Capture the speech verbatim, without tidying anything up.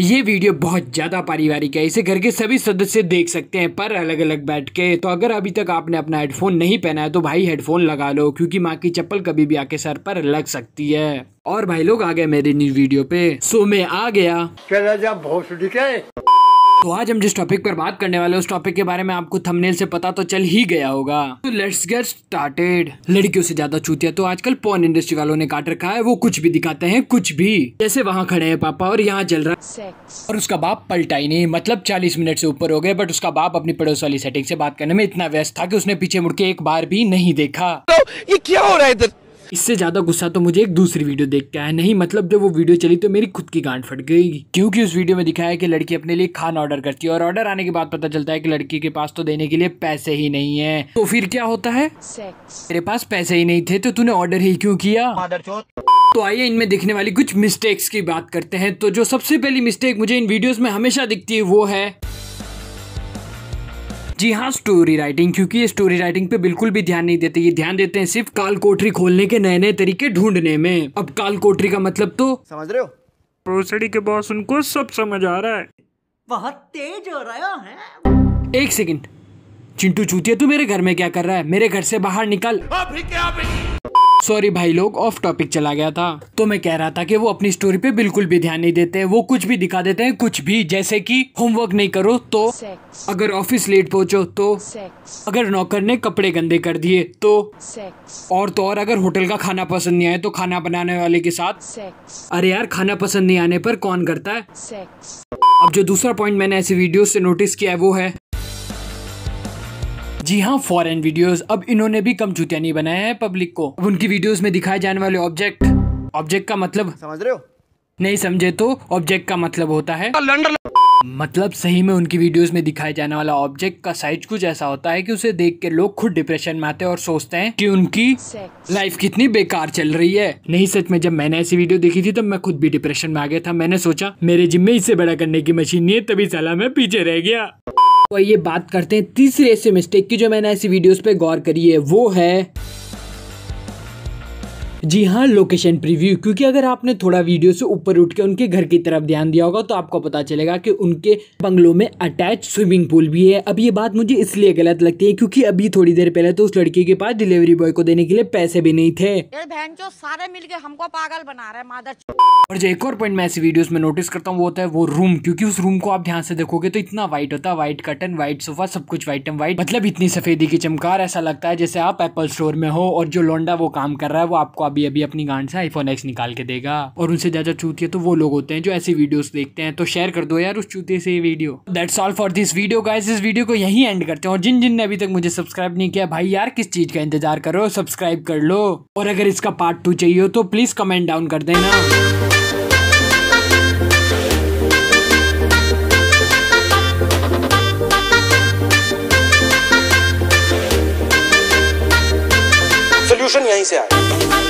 ये वीडियो बहुत ज़्यादा पारिवारिक है, इसे घर के सभी सदस्य देख सकते हैं पर अलग अलग बैठ के। तो अगर अभी तक आपने अपना हेडफोन नहीं पहना है तो भाई हेडफोन लगा लो, क्योंकि माँ की चप्पल कभी भी आके सर पर लग सकती है। और भाई लोग आ गए मेरे न्यू वीडियो पे, सो मैं आ गया चला जा भोसड़ी के। तो आज हम जिस टॉपिक पर बात करने वाले हैं उस टॉपिक के बारे में आपको थंबनेल से पता तो चल ही गया होगा। तो लेट्स गेट स्टार्टेड। लड़कियों से ज्यादा चूतिया तो आजकल पॉर्न इंडस्ट्री वालों ने काट रखा है, वो कुछ भी दिखाते हैं, कुछ भी। जैसे वहाँ खड़े हैं पापा और यहाँ चल रहा सेक्स, और उसका बाप पलटा ही नहीं। मतलब चालीस मिनट से ऊपर हो गए बट उसका बाप अपनी पड़ोस वाली सेटिंग से बात करने में इतना व्यस्त था कि उसने पीछे मुड़ के एक बार भी नहीं देखा। तो ये क्या हो रहा है इधर? इससे ज्यादा गुस्सा तो मुझे एक दूसरी वीडियो देखता है नहीं, मतलब जब वो वीडियो चली तो मेरी खुद की गांड फट गई, क्योंकि उस वीडियो में दिखाया है कि लड़की अपने लिए खाना ऑर्डर करती है और ऑर्डर आने के बाद पता चलता है कि लड़की के पास तो देने के लिए पैसे ही नहीं है। तो फिर क्या होता है? सेक्स। तेरे पास पैसे ही नहीं थे तो तूने ऑर्डर ही क्यों किया? तो आइए इनमें दिखने वाली कुछ मिस्टेक्स की बात करते हैं। तो जो सबसे पहली मिस्टेक मुझे इन वीडियोज में हमेशा दिखती है वो है जी हाँ स्टोरी राइटिंग, क्योंकि ये स्टोरी राइटिंग पे बिल्कुल भी ध्यान नहीं देते। ये ध्यान देते हैं सिर्फ काल कोठरी खोलने के नए नए तरीके ढूंढने में। अब काल कोठरी का मतलब तो समझ रहे हो, प्रोसेडी के बॉस उनको सब समझ आ रहा है, बहुत तेज हो रहा है। एक सेकंड, चिंटू चूतिया तू मेरे घर में क्या कर रहा है? मेरे घर से बाहर निकल। सॉरी भाई लोग, ऑफ टॉपिक चला गया था। तो मैं कह रहा था कि वो अपनी स्टोरी पे बिल्कुल भी ध्यान नहीं देते, वो कुछ भी दिखा देते हैं, कुछ भी। जैसे कि होमवर्क नहीं करो तो सेक्स, अगर ऑफिस लेट पहुँचो तो सेक्स, अगर नौकर ने कपड़े गंदे कर दिए तो सेक्स, और तो और अगर होटल का खाना पसंद नहीं आए तो खाना बनाने वाले के साथ सेक्स। अरे यार, खाना पसंद नहीं आने पर कौन करता है सेक्स? अब जो दूसरा पॉइंट मैंने ऐसी वीडियो से नोटिस किया है वो है जी हाँ फॉरेन वीडियोस। अब इन्होंने भी कम चूतिया नहीं बनाया है पब्लिक को। अब उनकी वीडियोस में दिखाए जाने वाले ऑब्जेक्ट, ऑब्जेक्ट का मतलब समझ रहे हो? नहीं समझे तो ऑब्जेक्ट का मतलब होता है लंडन। मतलब सही में उनकी वीडियोस में दिखाए जाने वाला ऑब्जेक्ट का साइज कुछ ऐसा होता है कि उसे देख के लोग खुद डिप्रेशन में आते हैं और सोचते हैं कि उनकी लाइफ कितनी बेकार चल रही है। नहीं सच में, जब मैंने ऐसी वीडियो देखी थी तब मैं खुद भी डिप्रेशन में आ गया था। मैंने सोचा मेरे जिम में इससे बड़ा करने की मशीन नहीं है, तभी साला मैं पीछे रह गया। तो ये बात करते हैं तीसरे ऐसे मिस्टेक की जो मैंने ऐसी वीडियोस पे गौर करी है, वो है जी हाँ लोकेशन प्रीव्यू। क्योंकि अगर आपने थोड़ा वीडियो से ऊपर उठ के उनके घर की तरफ ध्यान दिया होगा तो आपको पता चलेगा कि उनके बंगलों में अटैच स्विमिंग पूल भी है। अब ये बात मुझे इसलिए गलत लगती है क्योंकि अभी थोड़ी देर पहले तो उस लड़की के पास डिलीवरी बॉय को देने के लिए पैसे भी नहीं थे। बहन जो सारे मिलके हमको पागल बना रहे मादर। और जो एक और पॉइंट मैं ऐसी वीडियोस में नोटिस करता हूँ वो होता है वो रूम, क्योंकि उस रूम को आप ध्यान से देखोगे तो इतना व्हाइट होता है, व्हाइट कर्टन, व्हाइट सोफा, सब कुछ व्हाइट एंड व्हाइट। मतलब इतनी सफेदी की चमकार, ऐसा लगता है जैसे आप एप्पल स्टोर में हो और जो लौंडा वो काम कर रहा है वो आपको अभी अभी अपनी गांड से आईफोन एक्स निकाल के देगा। और उनसे ज्यादा चूतिया तो वो लोग होते हैं जो ऐसी वीडियोस देखते हैं। तो शेयर कर दो यार उस चूतिया से ये video. That's all for this video guys, इस वीडियो को यहीं एंड करते हैं। और जिन जिन ने अभी तक मुझे सब्सक्राइब नहीं किया, भाई यार किस चीज का इंतजार करो, सब्सक्राइब कर लो। और अगर इसका पार्ट टू चाहिए हो तो प्लीज कमेंट डाउन कर देना। यहीं से आया।